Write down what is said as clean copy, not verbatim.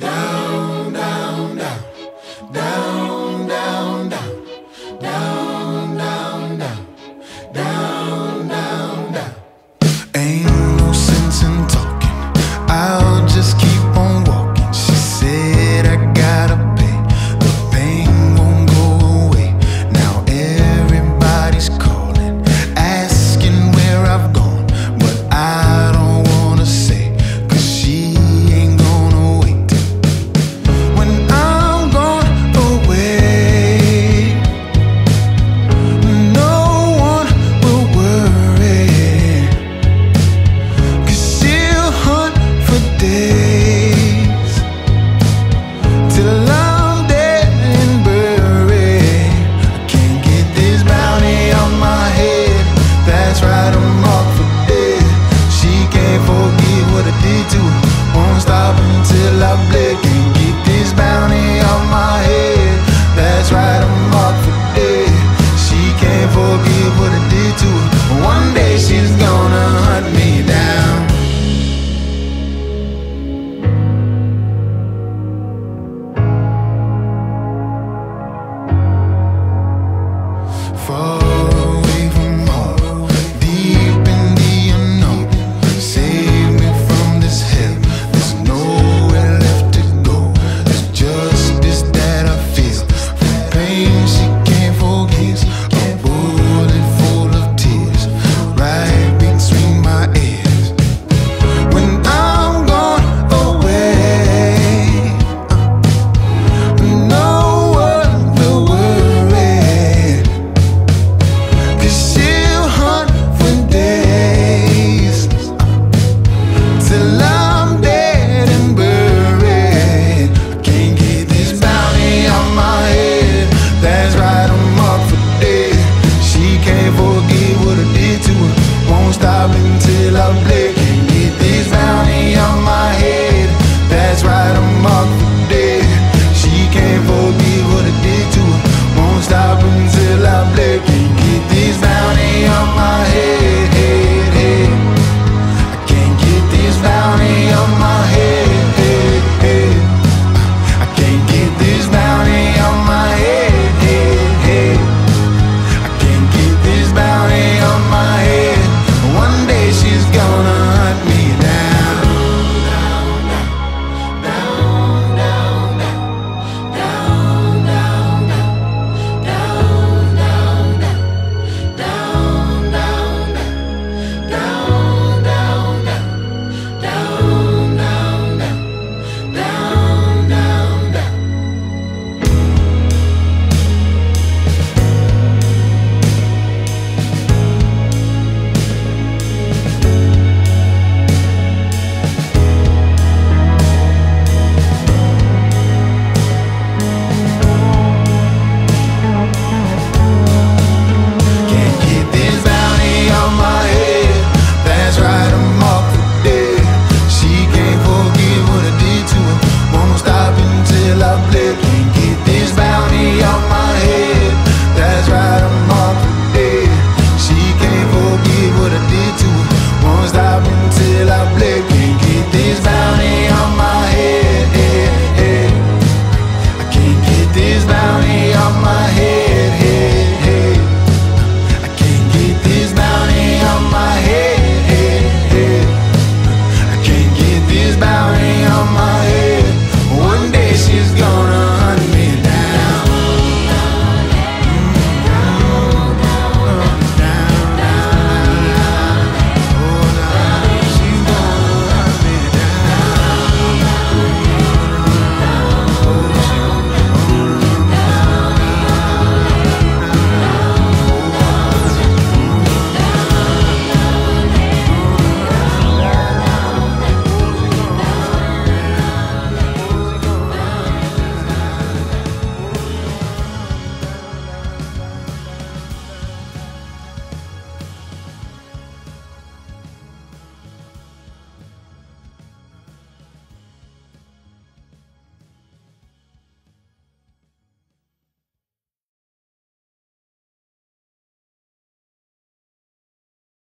down.